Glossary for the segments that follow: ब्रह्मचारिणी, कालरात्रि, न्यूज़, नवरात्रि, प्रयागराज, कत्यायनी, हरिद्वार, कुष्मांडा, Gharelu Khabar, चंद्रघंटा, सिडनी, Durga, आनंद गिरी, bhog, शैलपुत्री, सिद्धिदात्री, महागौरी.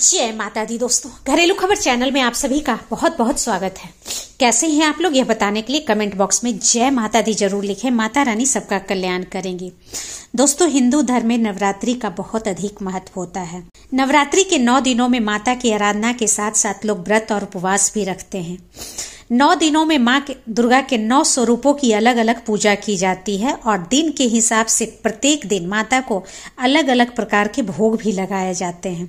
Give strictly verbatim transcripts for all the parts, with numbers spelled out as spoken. जय माता दी दोस्तों, घरेलू खबर चैनल में आप सभी का बहुत बहुत स्वागत है। कैसे हैं आप लोग, यह बताने के लिए कमेंट बॉक्स में जय माता दी जरूर लिखें। माता रानी सबका कल्याण करेंगी। दोस्तों, हिंदू धर्म में नवरात्रि का बहुत अधिक महत्व होता है। नवरात्रि के नौ दिनों में माता की आराधना के साथ साथ लोग व्रत और उपवास भी रखते हैं। नौ दिनों में माँ दुर्गा के नौ स्वरूपों की अलग अलग पूजा की जाती है और दिन के हिसाब से प्रत्येक दिन माता को अलग अलग प्रकार के भोग भी लगाए जाते हैं।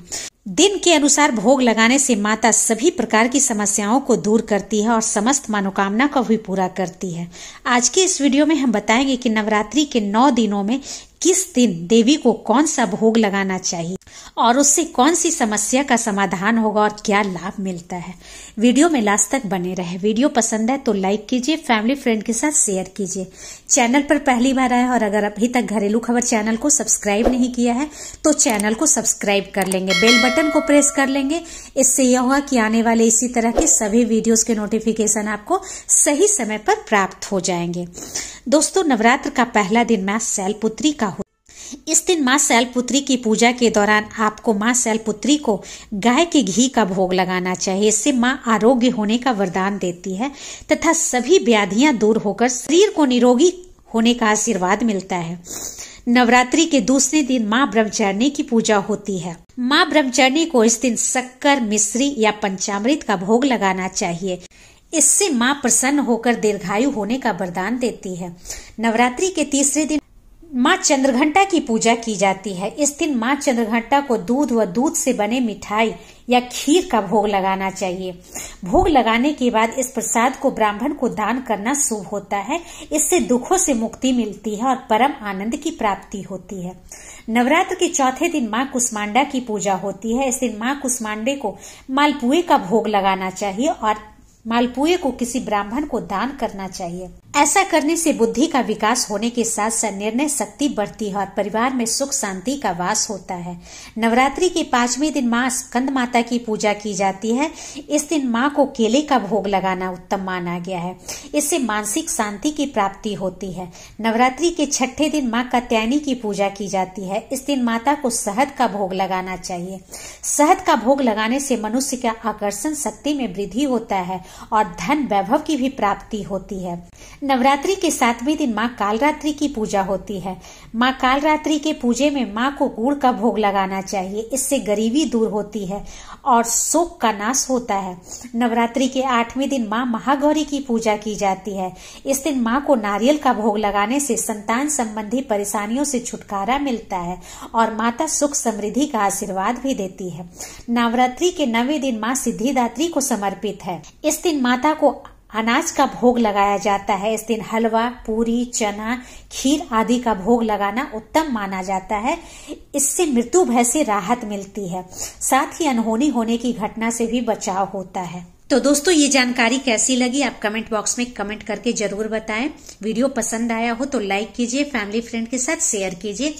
दिन के अनुसार भोग लगाने से माता सभी प्रकार की समस्याओं को दूर करती है और समस्त मनोकामना को भी पूरा करती है। आज के इस वीडियो में हम बताएंगे कि नवरात्रि के नौ दिनों में किस दिन देवी को कौन सा भोग लगाना चाहिए और उससे कौन सी समस्या का समाधान होगा और क्या लाभ मिलता है। वीडियो में लास्ट तक बने रहे। वीडियो पसंद है तो लाइक कीजिए, फैमिली फ्रेंड के साथ शेयर कीजिए। चैनल पर पहली बार आए और अगर अभी तक घरेलू खबर चैनल को सब्सक्राइब नहीं किया है तो चैनल को सब्सक्राइब कर लेंगे, बेल बटन को प्रेस कर लेंगे। इससे यह होगा कि आने वाले इसी तरह के सभी वीडियोज के नोटिफिकेशन आपको सही समय पर प्राप्त हो जाएंगे। दोस्तों, नवरात्र का पहला दिन माँ शैलपुत्री का हो। इस दिन माँ शैलपुत्री की पूजा के दौरान आपको माँ शैलपुत्री को गाय के घी का भोग लगाना चाहिए। इससे माँ आरोग्य होने का वरदान देती है तथा सभी व्याधियां दूर होकर शरीर को निरोगी होने का आशीर्वाद मिलता है। नवरात्रि के दूसरे दिन माँ ब्रह्मचारिणी की पूजा होती है। माँ ब्रह्मचारिणी को इस दिन शक्कर, मिश्री या पंचामृत का भोग लगाना चाहिए। इससे माँ प्रसन्न होकर दीर्घायु होने का वरदान देती है। नवरात्रि के तीसरे दिन माँ चंद्रघंटा की पूजा की जाती है। इस दिन माँ चंद्रघंटा को दूध व दूध से बने मिठाई या खीर का भोग लगाना चाहिए। भोग लगाने के बाद इस प्रसाद को ब्राह्मण को दान करना शुभ होता है। इससे दुखों से मुक्ति मिलती है और परम आनंद की प्राप्ति होती है। नवरात्र के चौथे दिन माँ कुष्मांडा की पूजा होती है। इस दिन माँ कुष्मांडे को मालपुए का भोग लगाना चाहिए और मालपुए को किसी ब्राह्मण को दान करना चाहिए। ऐसा करने से बुद्धि का विकास होने के साथ साथ निर्णय शक्ति बढ़ती है और परिवार में सुख शांति का वास होता है। नवरात्रि के पांचवें दिन माँ स्कंद माता की पूजा की जाती है। इस दिन माँ को केले का भोग लगाना उत्तम माना गया है। इससे मानसिक शांति की प्राप्ति होती है। नवरात्रि के छठे दिन माँ कत्यायनी की पूजा की जाती है। इस दिन माता को शहद का भोग लगाना चाहिए। शहद का भोग लगाने से मनुष्य का आकर्षण शक्ति में वृद्धि होता है और धन वैभव की भी प्राप्ति होती है। नवरात्रि के सातवें दिन माँ कालरात्रि की पूजा होती है। माँ कालरात्रि के पूजे में माँ को गुड़ का भोग लगाना चाहिए। इससे गरीबी दूर होती है और शोक का नाश होता है। नवरात्रि के आठवें दिन माँ महागौरी की पूजा की जाती है। इस दिन माँ को नारियल का भोग लगाने से संतान संबंधी परेशानियों से छुटकारा मिलता है और माता सुख समृद्धि का आशीर्वाद भी देती है। नवरात्रि के नौवें दिन माँ सिद्धिदात्री को समर्पित है। इस दिन माता को अनाज का भोग लगाया जाता है। इस दिन हलवा, पूरी, चना, खीर आदि का भोग लगाना उत्तम माना जाता है। इससे मृत्यु भय से राहत मिलती है, साथ ही अनहोनी होने की घटना से भी बचाव होता है। तो दोस्तों, ये जानकारी कैसी लगी आप कमेंट बॉक्स में कमेंट करके जरूर बताएं। वीडियो पसंद आया हो तो लाइक कीजिए, फैमिली फ्रेंड के साथ शेयर कीजिए।